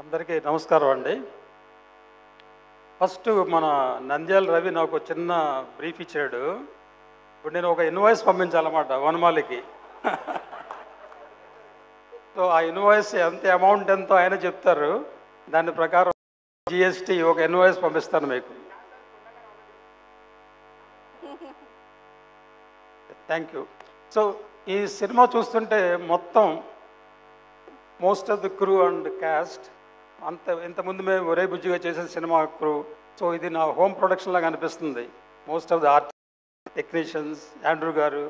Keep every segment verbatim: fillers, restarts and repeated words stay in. అందరికీ నమస్కారం అండి. ఫస్ట్ మన నంద్యాల రవి నాకు చిన్న బ్రీఫ్ ఇచ్చాడు. ఇప్పుడు నేను ఒక ఇన్వాయిస్ పంపించాలన్నమాట వనమాలికి. సో ఆ ఇన్వాయిస్ ఎంత అమౌంట్ ఎంతో ఆయన చెప్తారు, దాని ప్రకారం జిఎస్టీ ఒక ఇన్వాయిస్ పంపిస్తాను మీకు. Thank you. సో ఈ సినిమా చూస్తుంటే మొత్తం most of the crew and cast అంత ఇంతకుముందు మేము ఒరే బుజ్జిగా చేసిన సినిమా క్రూ. సో ఇది నా హోమ్ ప్రొడక్షన్లాగా అనిపిస్తుంది. Most of the art technicians, Andrew గారు,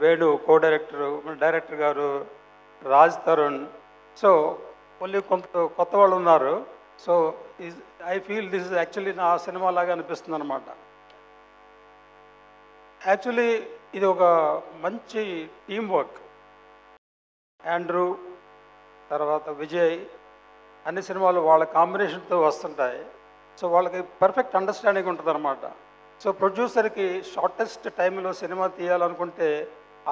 వేణు కో డైరెక్టరు, డైరెక్టర్ గారు రాజ్ తరుణ్. సో మళ్ళీ కొంత కొత్త వాళ్ళు ఉన్నారు. So is I feel this is actually నా సినిమా లాగా అనిపిస్తుంది అనమాట. యాక్చువల్లీ ఇది ఒక మంచి టీం వర్క్. ఆండ్రూ తర్వాత విజయ్ అన్ని సినిమాలు వాళ్ళ కాంబినేషన్తో వస్తుంటాయి. సో వాళ్ళకి పర్ఫెక్ట్ అండర్స్టాండింగ్ ఉంటుంది అనమాట. సో ప్రొడ్యూసర్కి షార్టెస్ట్ టైంలో సినిమా తీయాలనుకుంటే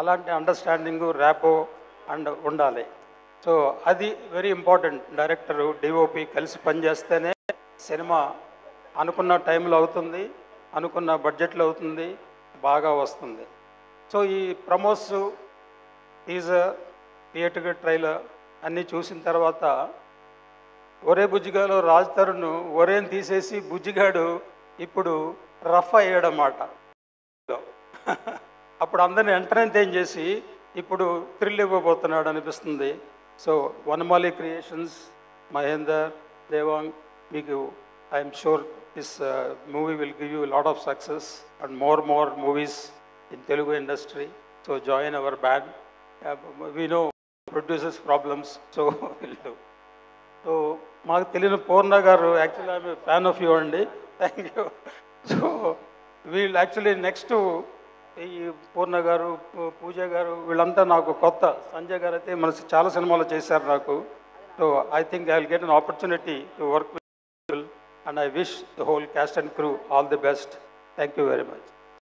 అలాంటి అండర్స్టాండింగు ర్యాపో అండ్ ఉండాలి. సో అది వెరీ ఇంపార్టెంట్. డైరెక్టరు డిఓపి కలిసి పనిచేస్తేనే సినిమా అనుకున్న టైంలో అవుతుంది, అనుకున్న బడ్జెట్లో అవుతుంది, బాగా వస్తుంది. సో ఈ ప్రమోస్, టీజర్, థియేటర్ ట్రైలర్ అన్నీ చూసిన తర్వాత ఒరే బుజ్జిగాలో రాజ్ తరుణ్ ఒరేని తీసేసి బుజ్జిగాడు ఇప్పుడు రఫ్ అయ్యాడన్నమాట. అప్పుడు అందరిని ఎంటర్టైన్ చేసి ఇప్పుడు థ్రిల్ ఇవ్వబోతున్నాడు అనిపిస్తుంది. సో వనమాలి క్రియేషన్స్, మహేందర్, దేవాంగ్, మీకు I'm sure this movie will give you lot of success and more more movies in Telugu industry. So join our band. We know producers problems. So వెళ్ళు. సో మాకు తెలియని పూర్ణ గారు, actually I'm fan of you అండి. Thank you. So వీళ్ళు actually next ఈ పూర్ణ గారు, పూజా గారు వీళ్ళంతా నాకు కొత్త. సంజయ్ గారు అయితే మన చాలా సినిమాలు చేశారు నాకు. So I think I will get an opportunity to work with people and I wish the whole cast and crew all the best. Thank you very much.